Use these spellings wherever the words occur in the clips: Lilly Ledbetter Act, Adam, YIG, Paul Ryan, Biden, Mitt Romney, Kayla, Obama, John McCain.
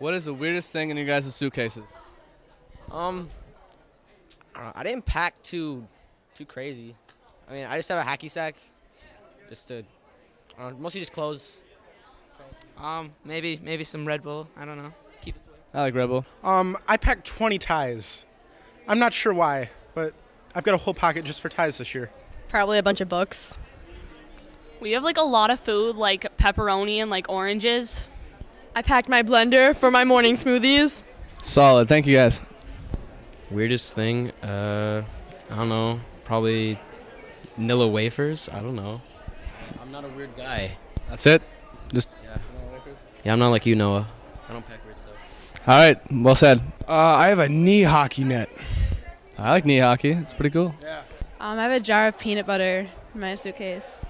What is the weirdest thing in your guys' suitcases? I don't know. I didn't pack too crazy. I mean, I just have a hacky sack, just to, mostly just clothes. Maybe some Red Bull. I don't know. Keep it sweet. I like Red Bull. I packed 20 ties. I'm not sure why, but I've got a whole pocket just for ties this year. Probably a bunch of books. We have like a lot of food, like pepperoni and like oranges. I packed my blender for my morning smoothies. Solid. Thank you guys. Weirdest thing? I don't know. Probably vanilla wafers. I don't know. I'm not a weird guy. That's it? Just yeah. Yeah, I'm not like you, Noah. I don't pack weird stuff. All right. Well said. I have a knee hockey net. I like knee hockey. It's pretty cool. Yeah. I have a jar of peanut butter in my suitcase.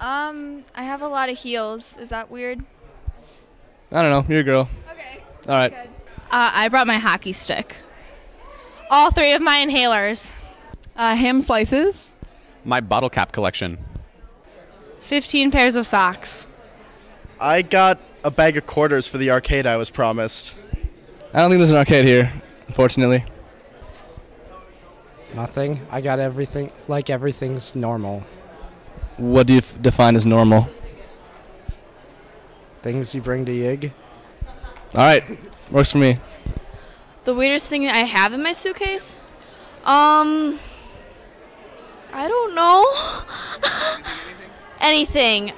I have a lot of heels. Is that weird? I don't know. You're a girl. Okay. All right. Good. I brought my hockey stick. All three of my inhalers. Ham slices. My bottle cap collection. 15 pairs of socks. I got a bag of quarters for the arcade I was promised. I don't think there's an arcade here, unfortunately. Nothing. I got everything. Like everything's normal. What do you define as normal? Things you bring to YIG. All right, works for me. The weirdest thing I have in my suitcase? I don't know. Anything.